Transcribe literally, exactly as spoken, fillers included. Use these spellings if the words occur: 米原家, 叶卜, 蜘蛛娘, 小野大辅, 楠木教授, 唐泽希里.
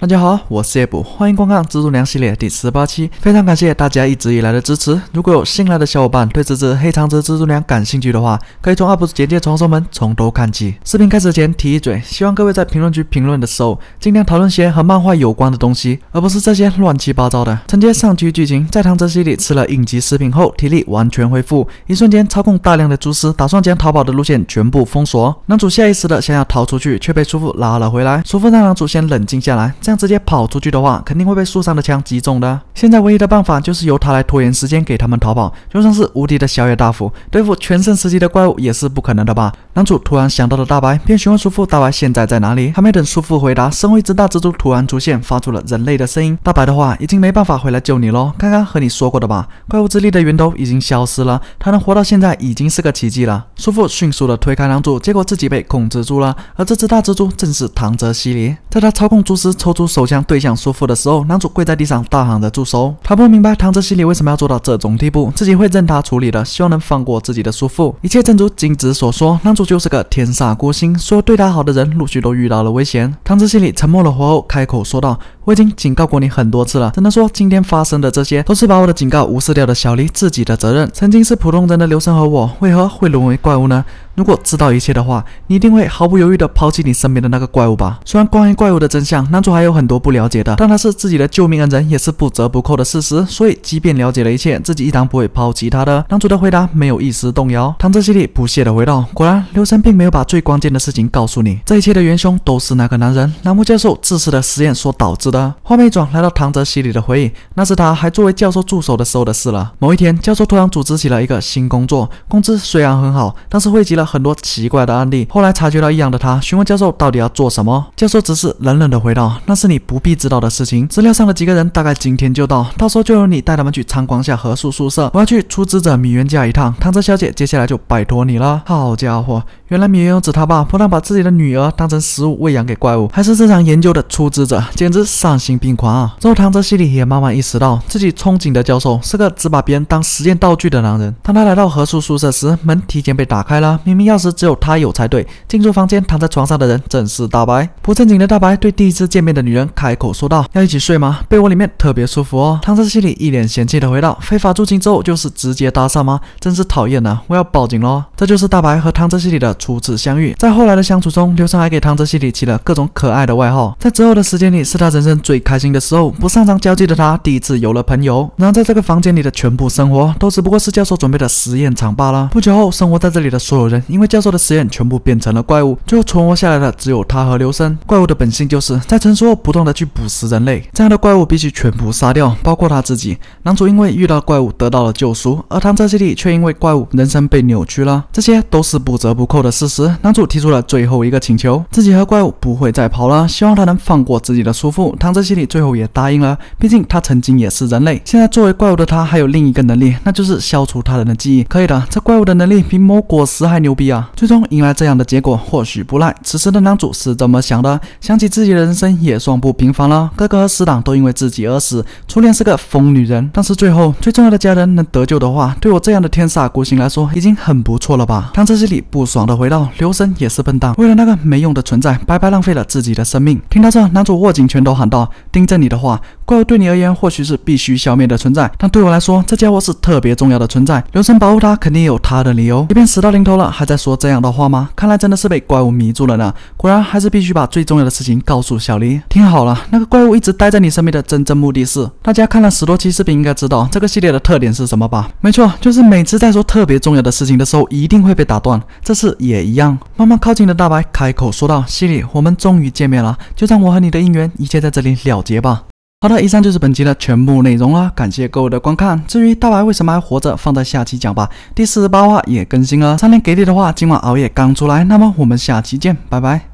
大家好，我是叶卜，欢迎观看《蜘蛛娘》系列第十八期。非常感谢大家一直以来的支持。如果有新来的小伙伴对这只黑长直蜘蛛娘感兴趣的话，可以从 U P 主简介从收门从头看起。视频开始前提一嘴，希望各位在评论区评论的时候，尽量讨论些和漫画有关的东西，而不是这些乱七八糟的。承接上期剧情，在长泽西里吃了应急食品后，体力完全恢复，一瞬间操控大量的蛛丝，打算将逃跑的路线全部封锁。男主下意识的想要逃出去，却被叔父拉了回来。叔父让男主先冷静下来。 这样直接跑出去的话，肯定会被树上的枪击中的。现在唯一的办法就是由他来拖延时间，给他们逃跑。就算是无敌的小野大辅，对付全盛时期的怪物也是不可能的吧？男主突然想到了大白，便询问叔父大白现在在哪里。还没等叔父回答，身后一只大蜘蛛突然出现，发出了人类的声音。大白的话已经没办法回来救你咯，刚刚和你说过的吧？怪物之力的源头已经消失了，他能活到现在已经是个奇迹了。叔父迅速的推开男主，结果自己被控制住了。而这只大蜘蛛正是唐泽希里，在他操控蛛丝抽出 出手枪对向叔父的时候，男主跪在地上大喊着住手。他不明白唐泽希里为什么要做到这种地步，自己会任他处理的，希望能放过自己的叔父。一切正如金子所说，男主就是个天煞孤星，所有对他好的人陆续都遇到了危险。唐泽希里沉默了会后，开口说道：“我已经警告过你很多次了，只能说今天发生的这些都是把我的警告无视掉的小黎自己的责任。曾经是普通人的刘森和我，为何会沦为怪物呢？” 如果知道一切的话，你一定会毫不犹豫地抛弃你身边的那个怪物吧？虽然关于怪物的真相，男主还有很多不了解的，但他是自己的救命恩人，也是不折不扣的事实。所以，即便了解了一切，自己依然不会抛弃他的。男主的回答没有一丝动摇。唐泽希里不屑地回道：“果然，刘森并没有把最关键的事情告诉你，这一切的元凶都是那个男人，楠木教授自私的实验所导致的。”画面一转，来到唐泽希里的回忆，那是他还作为教授助手的时候的事了。某一天，教授突然组织起了一个新工作，工资虽然很好，但是汇集了 很多奇怪的案例，后来察觉到异样的他询问教授到底要做什么，教授只是冷冷的回道：“那是你不必知道的事情。资料上的几个人大概今天就到，到时候就由你带他们去参观下合宿宿舍。我要去出资者米原家一趟，唐泽小姐，接下来就拜托你了。”好家伙，原来米原子他爸不但把自己的女儿当成食物喂养给怪物，还是这场研究的出资者，简直丧心病狂啊！之后唐泽希里也慢慢意识到，自己憧憬的教授是个只把别人当实验道具的男人。当他来到合宿宿舍时，门提前被打开了，明明 钥匙只有他有才对。进入房间，躺在床上的人正是大白。不正经的大白对第一次见面的女人开口说道：“要一起睡吗？被窝里面特别舒服哦。”唐泽希里一脸嫌弃的回道：“非法入侵之后就是直接搭讪吗？真是讨厌啊！我要报警咯。”这就是大白和唐泽希里的初次相遇。在后来的相处中，刘森还给唐泽希里起了各种可爱的外号。在之后的时间里，是他人生最开心的时候。不擅长交际的他，第一次有了朋友。然而，在这个房间里的全部生活，都只不过是教授准备的实验场罢了。不久后，生活在这里的所有人， 因为教授的实验全部变成了怪物，最后存活下来的只有他和刘森。怪物的本性就是在成熟后不断的去捕食人类，这样的怪物必须全部杀掉，包括他自己。男主因为遇到怪物得到了救赎，而唐泽希里却因为怪物人生被扭曲了，这些都是不折不扣的事实。男主提出了最后一个请求，自己和怪物不会再跑了，希望他能放过自己的叔父。唐泽希里最后也答应了，毕竟他曾经也是人类。现在作为怪物的他还有另一个能力，那就是消除他人的记忆。可以的，这怪物的能力比某果实还牛 逼啊！最终迎来这样的结果，或许不赖。此时的男主是这么想的，想起自己的人生也算不平凡了，哥哥和死党都因为自己而死，初恋是个疯女人，但是最后最重要的家人能得救的话，对我这样的天煞孤星来说，已经很不错了吧？唐泽希里不爽的回道：“刘森也是笨蛋，为了那个没用的存在，白白浪费了自己的生命。”听到这，男主握紧拳头喊道：“盯着你的话，怪物对你而言或许是必须消灭的存在，但对我来说，这家伙是特别重要的存在。刘森保护他，肯定有他的理由。即便死到临头了，还 在说这样的话吗？看来真的是被怪物迷住了呢。果然还是必须把最重要的事情告诉小黎。听好了，那个怪物一直待在你身边的真正目的是……大家看了十多期视频应该知道这个系列的特点是什么吧？没错，就是每次在说特别重要的事情的时候，一定会被打断。这次也一样。慢慢靠近的大白开口说道：“希里，我们终于见面了，就让我和你的姻缘一切在这里了结吧。” 好的，以上就是本期的全部内容啦，感谢各位的观看。至于大白为什么还活着，放在下期讲吧。第四十八话也更新了，三连给力的话，今晚熬夜刚出来。那么我们下期见，拜拜。